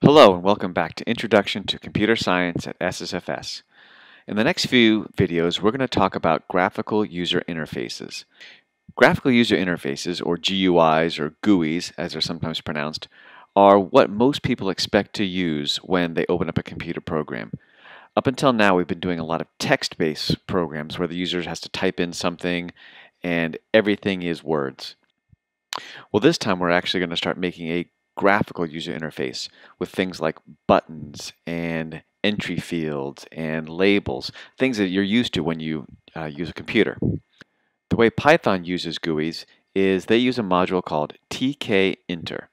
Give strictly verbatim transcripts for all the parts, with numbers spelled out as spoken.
Hello and welcome back to Introduction to Computer Science at S S F S. In the next few videos, we're going to talk about graphical user interfaces. Graphical user interfaces, or G U Is or G U Is as they're sometimes pronounced, are what most people expect to use when they open up a computer program. Up until now, we've been doing a lot of text-based programs where the user has to type in something and everything is words. Well, this time we're actually going to start making a graphical user interface with things like buttons and entry fields and labels, things that you're used to when you uh, use a computer. The way Python uses G U Is is they use a module called tkinter.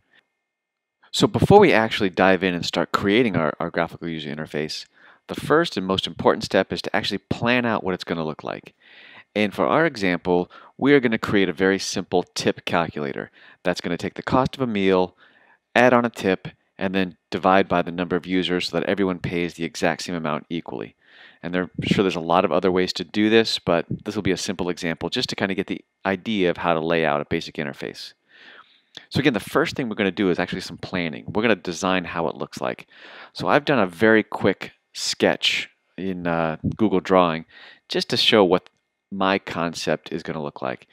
So before we actually dive in and start creating our, our graphical user interface, the first and most important step is to actually plan out what it's going to look like. And for our example, we are going to create a very simple tip calculator that's going to take the cost of a meal, add on a tip, and then divide by the number of users so that everyone pays the exact same amount equally. And there, I'm sure there's a lot of other ways to do this, but this will be a simple example just to kind of get the idea of how to lay out a basic interface. So again, the first thing we're going to do is actually some planning. We're going to design how it looks like. So I've done a very quick sketch in uh, Google Drawing just to show what my concept is going to look like.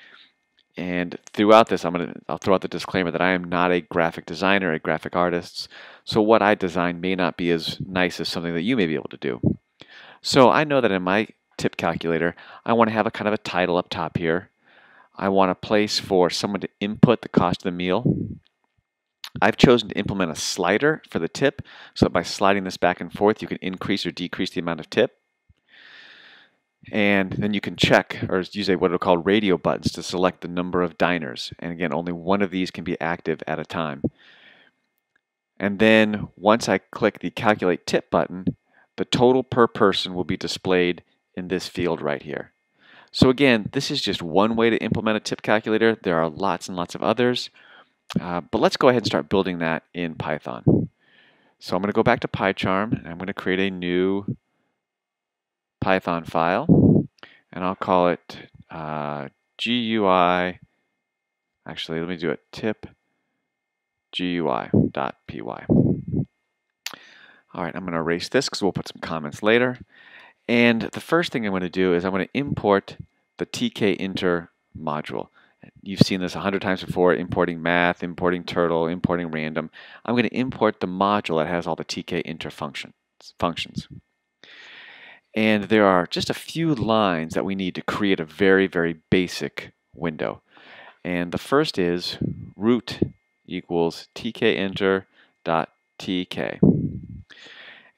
And throughout this, I'm gonna, I'll throw out the disclaimer that I am not a graphic designer, a graphic artist, so what I design may not be as nice as something that you may be able to do. So I know that in my tip calculator, I want to have a kind of a title up top here. I want a place for someone to input the cost of the meal. I've chosen to implement a slider for the tip, so that by sliding this back and forth, you can increase or decrease the amount of tip. And then you can check, or use a, what are called radio buttons, to select the number of diners. And again, only one of these can be active at a time. And then once I click the Calculate Tip button, the total per person will be displayed in this field right here. So again, this is just one way to implement a tip calculator. There are lots and lots of others. Uh, but let's go ahead and start building that in Python. So I'm going to go back to PyCharm, and I'm going to create a new Python file, and I'll call it uh, G U I, actually let me do it, tip G U I dot P Y. Alright, I'm going to erase this because we'll put some comments later, and the first thing I'm going to do is I'm going to import the tkinter module. You've seen this a hundred times before, importing math, importing turtle, importing random. I'm going to import the module that has all the tkinter functions. functions. And there are just a few lines that we need to create a very, very basic window. And the first is root equals tkinter.tk.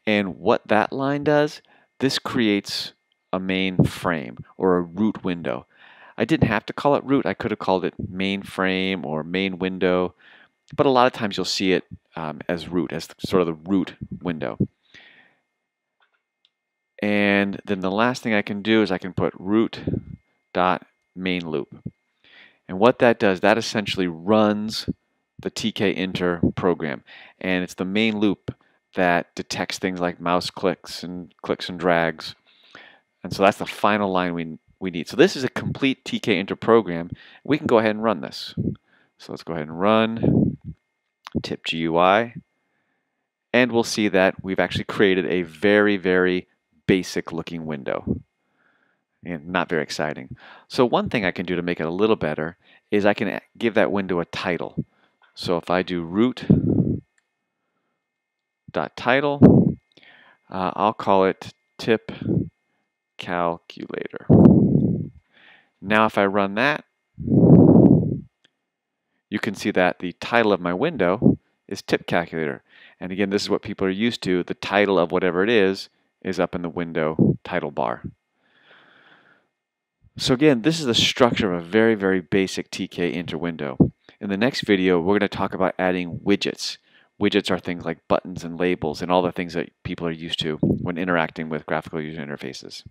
And what that line does, this creates a main frame or a root window. I didn't have to call it root. I could have called it main frame or main window. But a lot of times you'll see it um, as root, as sort of the root window. And then the last thing I can do is I can put root dot main loop. And what that does, that essentially runs the tkinter program. And it's the main loop that detects things like mouse clicks and clicks and drags. And so that's the final line we, we need. So this is a complete tkinter program. We can go ahead and run this. So let's go ahead and run tip G U I. And we'll see that we've actually created a very, very basic looking window, and not very exciting. So one thing I can do to make it a little better is I can give that window a title. So if I do root dot title, uh, I'll call it tip calculator. Now if I run that, you can see that the title of my window is tip calculator. And again, this is what people are used to. The title of whatever it is is up in the window title bar. So again, this is the structure of a very, very basic tkinter window. In the next video, we're going to talk about adding widgets. Widgets are things like buttons and labels and all the things that people are used to when interacting with graphical user interfaces.